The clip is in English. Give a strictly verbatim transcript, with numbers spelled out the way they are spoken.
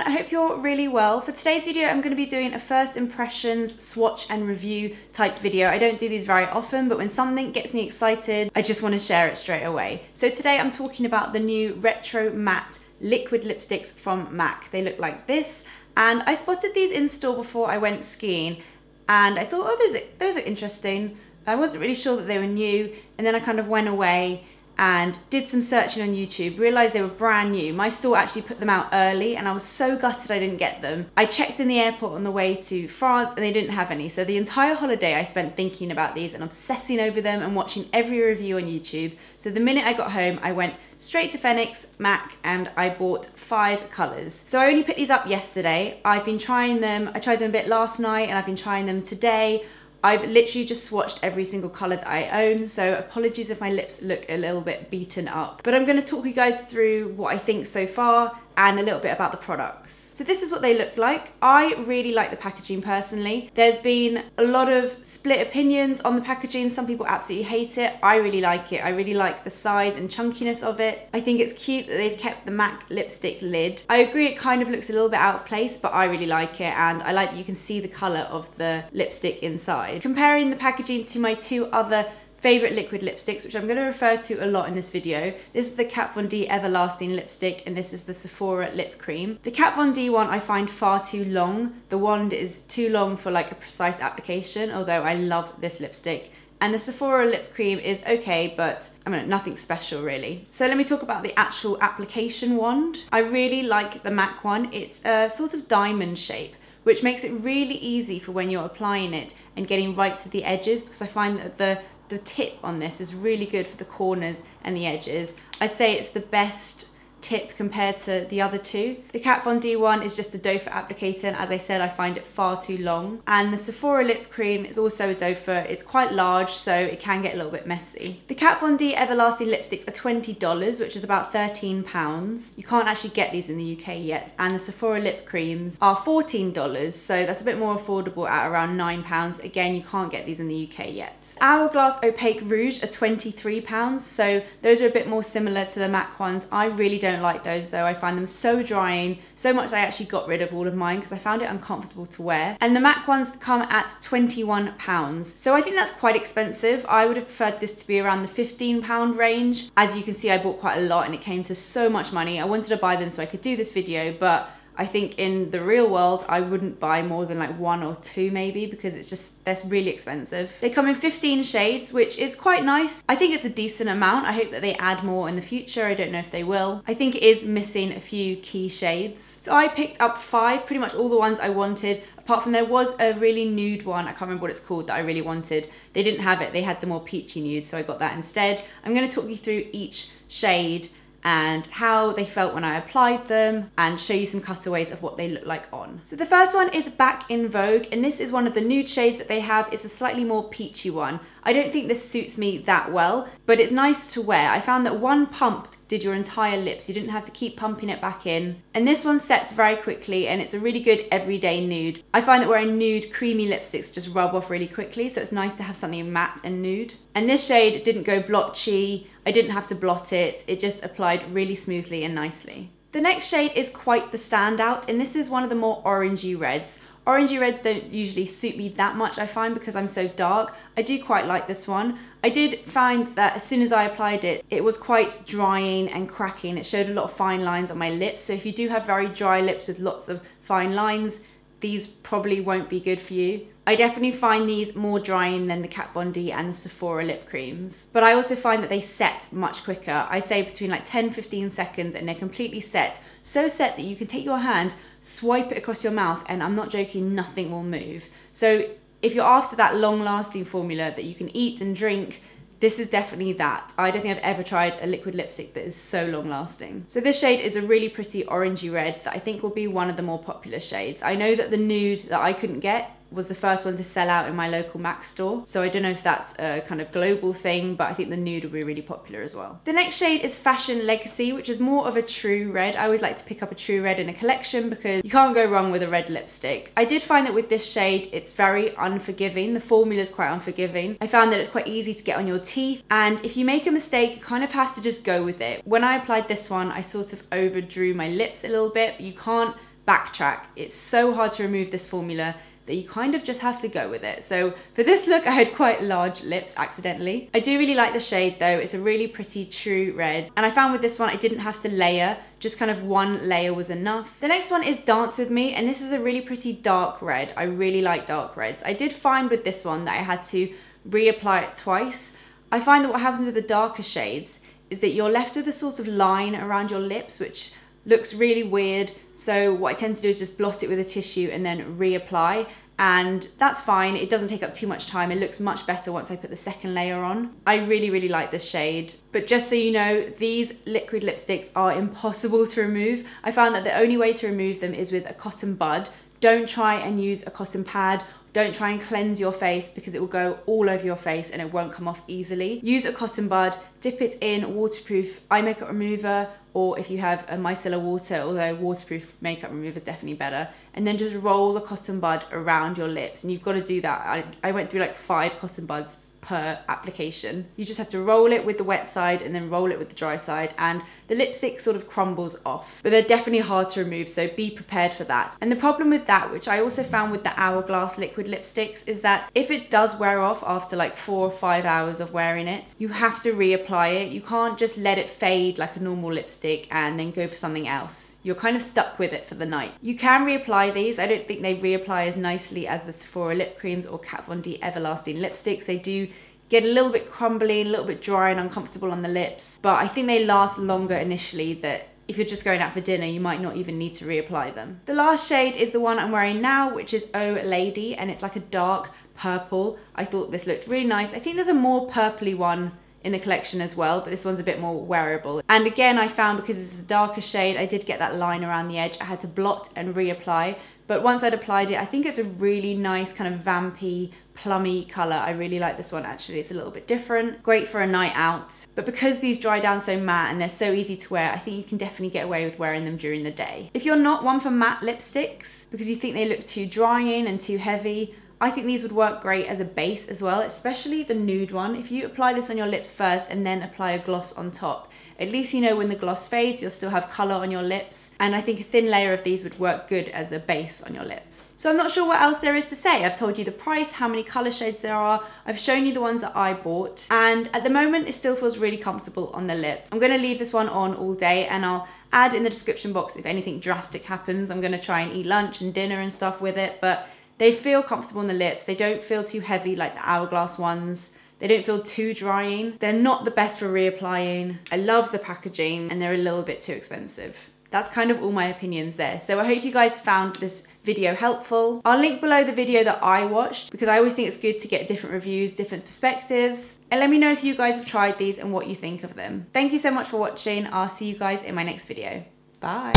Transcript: everyone, I hope you're really well. For today's video I'm going to be doing a first impressions swatch and review type video. I don't do these very often, but when something gets me excited I just want to share it straight away. So today I'm talking about the new Retro Matte Liquid Lipsticks from MAC. They look like this, and I spotted these in store before I went skiing and I thought, oh, those are, those are interesting. I wasn't really sure that they were new, and then I kind of went away and did some searching on YouTube, realised they were brand new. My store actually put them out early and I was so gutted I didn't get them. I checked in the airport on the way to France and they didn't have any, so the entire holiday I spent thinking about these and obsessing over them and watching every review on YouTube. So the minute I got home I went straight to Fenix, MAC, and I bought five colours. So I only picked these up yesterday. I've been trying them, I tried them a bit last night and I've been trying them today. I've literally just swatched every single colour that I own, so apologies if my lips look a little bit beaten up. But I'm going to talk you guys through what I think so far and a little bit about the products. So this is what they look like. I really like the packaging personally. There's been a lot of split opinions on the packaging. Some people absolutely hate it. I really like it. I really like the size and chunkiness of it. I think it's cute that they've kept the MAC lipstick lid. I agree it kind of looks a little bit out of place, but I really like it, and I like that you can see the colour of the lipstick inside. Comparing the packaging to my two other favourite liquid lipsticks, which I'm going to refer to a lot in this video. This is the Kat Von D Everlasting Lipstick and this is the Sephora Lip Cream. The Kat Von D one I find far too long. The wand is too long for like a precise application, although I love this lipstick. And the Sephora Lip Cream is okay, but I mean, nothing special really. So let me talk about the actual application wand. I really like the MAC one. It's a sort of diamond shape, which makes it really easy for when you're applying it and getting right to the edges, because I find that the The tip on this is really good for the corners and the edges. I say it's the best tip compared to the other two. The Kat Von D one is just a doe-foot applicator, and as I said, I find it far too long. And the Sephora Lip Cream is also a doe-foot. It's quite large, so it can get a little bit messy. The Kat Von D Everlasting Lipsticks are twenty dollars, which is about thirteen pounds. You can't actually get these in the U K yet. And the Sephora Lip Creams are fourteen dollars, so that's a bit more affordable at around nine pounds. Again, you can't get these in the U K yet. Hourglass Opaque Rouge are twenty-three pounds, so those are a bit more similar to the MAC ones. I really don't like those though. I find them so drying, so much I actually got rid of all of mine because I found it uncomfortable to wear. And the MAC ones come at twenty-one pounds, so I think that's quite expensive. I would have preferred this to be around the fifteen pound range. As you can see, I bought quite a lot and it came to so much money. I wanted to buy them so I could do this video, but I think in the real world I wouldn't buy more than like one or two maybe, because it's just, they're really expensive. They come in fifteen shades, which is quite nice. I think it's a decent amount. I hope that they add more in the future. I don't know if they will. I think it is missing a few key shades. So I picked up five, pretty much all the ones I wanted, apart from there was a really nude one, I can't remember what it's called, that I really wanted. They didn't have it, they had the more peachy nude, so I got that instead. I'm going to talk you through each shade and how they felt when I applied them, and show you some cutaways of what they look like on. So the first one is Back in Vogue, and this is one of the nude shades that they have. It's a slightly more peachy one. I don't think this suits me that well, but it's nice to wear. I found that one pump did your entire lips. You didn't have to keep pumping it back in. And this one sets very quickly, and it's a really good everyday nude. I find that wearing nude, creamy lipsticks just rub off really quickly, so it's nice to have something matte and nude. And this shade didn't go blotchy. I didn't have to blot it. It just applied really smoothly and nicely. The next shade is Quite the Standout, and this is one of the more orangey reds. Orangey reds don't usually suit me that much, I find, because I'm so dark. I do quite like this one. I did find that as soon as I applied it, it was quite drying and cracking. It showed a lot of fine lines on my lips, so if you do have very dry lips with lots of fine lines, these probably won't be good for you. I definitely find these more drying than the Kat Von D and the Sephora lip creams. But I also find that they set much quicker. I say between like ten to fifteen seconds and they're completely set. So set that you can take your hand, swipe it across your mouth, and I'm not joking, nothing will move. So if you're after that long lasting formula that you can eat and drink, this is definitely that. I don't think I've ever tried a liquid lipstick that is so long lasting. So this shade is a really pretty orangey red that I think will be one of the more popular shades. I know that the nude that I couldn't get was the first one to sell out in my local MAC store, so I don't know if that's a kind of global thing, but I think the nude will be really popular as well. The next shade is Fashion Legacy, which is more of a true red. I always like to pick up a true red in a collection because you can't go wrong with a red lipstick. I did find that with this shade it's very unforgiving. The formula is quite unforgiving. I found that it's quite easy to get on your teeth, and if you make a mistake you kind of have to just go with it. When I applied this one I sort of overdrew my lips a little bit, but you can't backtrack. It's so hard to remove this formula that you kind of just have to go with it. So for this look, I had quite large lips accidentally. I do really like the shade though. It's a really pretty true red. And I found with this one, I didn't have to layer, just kind of one layer was enough. The next one is Dance With Me, and this is a really pretty dark red. I really like dark reds. I did find with this one that I had to reapply it twice. I find that what happens with the darker shades is that you're left with a sort of line around your lips, which looks really weird. So what I tend to do is just blot it with a tissue and then reapply. And that's fine, it doesn't take up too much time. It looks much better once I put the second layer on. I really, really like this shade. But just so you know, these liquid lipsticks are impossible to remove. I found that the only way to remove them is with a cotton bud. Don't try and use a cotton pad. Don't try and cleanse your face because it will go all over your face and it won't come off easily. Use a cotton bud, dip it in waterproof eye makeup remover, or if you have a micellar water, although waterproof makeup remover is definitely better, and then just roll the cotton bud around your lips. And you've got to do that. I, I went through like five cotton buds per application. You just have to roll it with the wet side and then roll it with the dry side, and the lipstick sort of crumbles off. But they're definitely hard to remove, so be prepared for that. And the problem with that, which I also found with the Hourglass liquid lipsticks, is that if it does wear off after like four or five hours of wearing it, you have to reapply it. You can't just let it fade like a normal lipstick and then go for something else. You're kind of stuck with it for the night. You can reapply these. I don't think they reapply as nicely as the Sephora lip creams or Kat Von D Everlasting Lipsticks. They do get a little bit crumbly, a little bit dry and uncomfortable on the lips. But I think they last longer initially, that if you're just going out for dinner, you might not even need to reapply them. The last shade is the one I'm wearing now, which is Oh Lady, and it's like a dark purple. I thought this looked really nice. I think there's a more purpley one in the collection as well, but this one's a bit more wearable. And again, I found because it's a darker shade, I did get that line around the edge. I had to blot and reapply. But once I'd applied it, I think it's a really nice kind of vampy, plummy colour. I really like this one actually, it's a little bit different. Great for a night out. But because these dry down so matte and they're so easy to wear, I think you can definitely get away with wearing them during the day. If you're not one for matte lipsticks, because you think they look too drying and too heavy, I think these would work great as a base as well, especially the nude one. If you apply this on your lips first and then apply a gloss on top, at least you know when the gloss fades, you'll still have colour on your lips. And I think a thin layer of these would work good as a base on your lips. So I'm not sure what else there is to say. I've told you the price, how many colour shades there are. I've shown you the ones that I bought. And at the moment, it still feels really comfortable on the lips. I'm going to leave this one on all day, and I'll add in the description box if anything drastic happens. I'm going to try and eat lunch and dinner and stuff with it. But they feel comfortable on the lips. They don't feel too heavy like the Hourglass ones. They don't feel too drying. They're not the best for reapplying. I love the packaging, and they're a little bit too expensive. That's kind of all my opinions there. So I hope you guys found this video helpful. I'll link below the video that I watched, because I always think it's good to get different reviews, different perspectives. And let me know if you guys have tried these and what you think of them. Thank you so much for watching. I'll see you guys in my next video. Bye.